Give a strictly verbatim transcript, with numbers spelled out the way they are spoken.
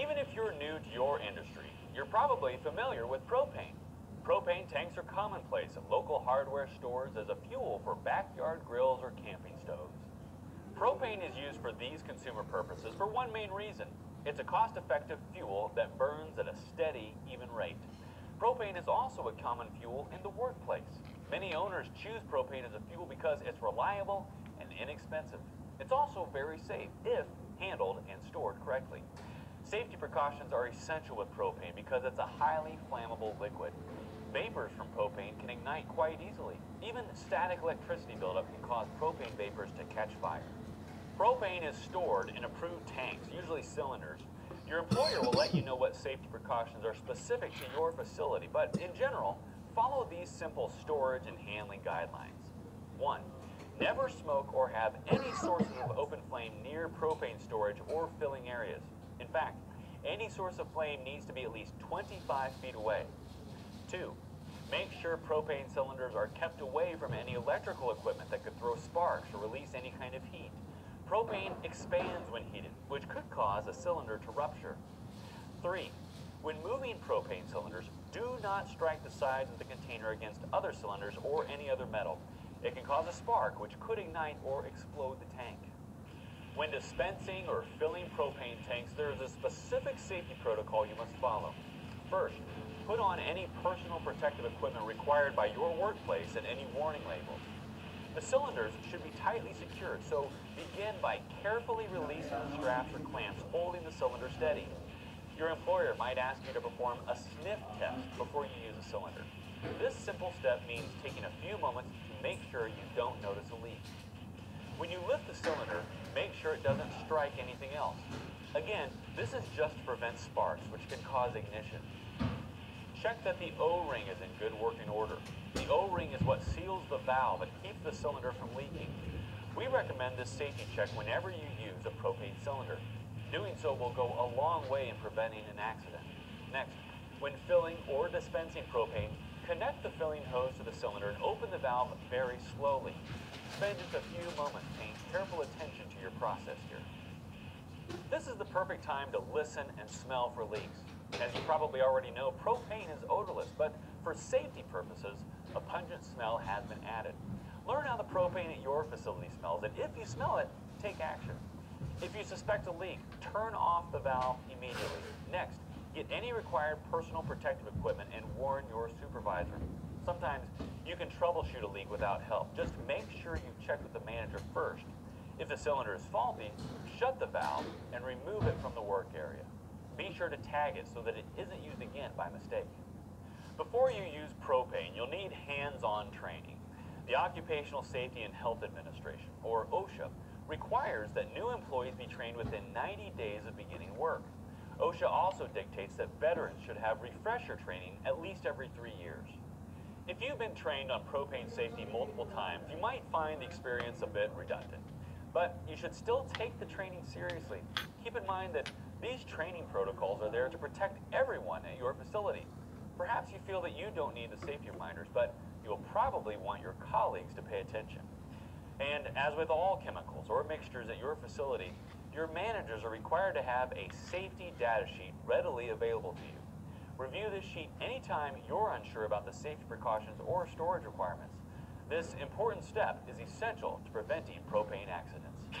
Even if you're new to your industry, you're probably familiar with propane. Propane tanks are commonplace at local hardware stores as a fuel for backyard grills or camping stoves. Propane is used for these consumer purposes for one main reason. It's a cost-effective fuel that burns at a steady, even rate. Propane is also a common fuel in the workplace. Many owners choose propane as a fuel because it's reliable and inexpensive. It's also very safe if handled and stored correctly. Safety precautions are essential with propane because it's a highly flammable liquid. Vapors from propane can ignite quite easily. Even static electricity buildup can cause propane vapors to catch fire. Propane is stored in approved tanks, usually cylinders. Your employer will let you know what safety precautions are specific to your facility, but in general, follow these simple storage and handling guidelines. One, never smoke or have any sources of open flame near propane storage or filling areas. In fact, any source of flame needs to be at least twenty-five feet away. Two, make sure propane cylinders are kept away from any electrical equipment that could throw sparks or release any kind of heat. Propane expands when heated, which could cause a cylinder to rupture. Three, when moving propane cylinders, do not strike the sides of the container against other cylinders or any other metal. It can cause a spark, which could ignite or explode the tank. When dispensing or filling propane tanks, there is a specific safety protocol you must follow. First, put on any personal protective equipment required by your workplace and any warning labels. The cylinders should be tightly secured, so begin by carefully releasing the straps or clamps holding the cylinder steady. Your employer might ask you to perform a sniff test before you use a cylinder. This simple step means taking a few moments to make sure you don't notice a leak. When you lift the cylinder, make sure it doesn't strike anything else. Again, this is just to prevent sparks, which can cause ignition. Check that the O-ring is in good working order. The O-ring is what seals the valve and keeps the cylinder from leaking. We recommend this safety check whenever you use a propane cylinder. Doing so will go a long way in preventing an accident. Next, when filling or dispensing propane, connect the filling hose to the cylinder and open the valve very slowly. Spend just a few moments paying careful attention to your process here. This is the perfect time to listen and smell for leaks. As you probably already know, propane is odorless, but for safety purposes, a pungent smell has been added. Learn how the propane at your facility smells, and if you smell it, take action. If you suspect a leak, turn off the valve immediately. Next, get any required personal protective equipment and warn your supervisor. Sometimes you can troubleshoot a leak without help. Just make sure you check with the manager first. If the cylinder is faulty, shut the valve and remove it from the work area. Be sure to tag it so that it isn't used again by mistake. Before you use propane, you'll need hands-on training. The Occupational Safety and Health Administration, or OSHA, requires that new employees be trained within ninety days of beginning work. OSHA also dictates that veterans should have refresher training at least every three years. If you've been trained on propane safety multiple times, you might find the experience a bit redundant. But you should still take the training seriously. Keep in mind that these training protocols are there to protect everyone at your facility. Perhaps you feel that you don't need the safety reminders, but you'll probably want your colleagues to pay attention. And as with all chemicals or mixtures at your facility, your managers are required to have a safety data sheet readily available to you. Review this sheet anytime you're unsure about the safety precautions or storage requirements. This important step is essential to preventing propane accidents.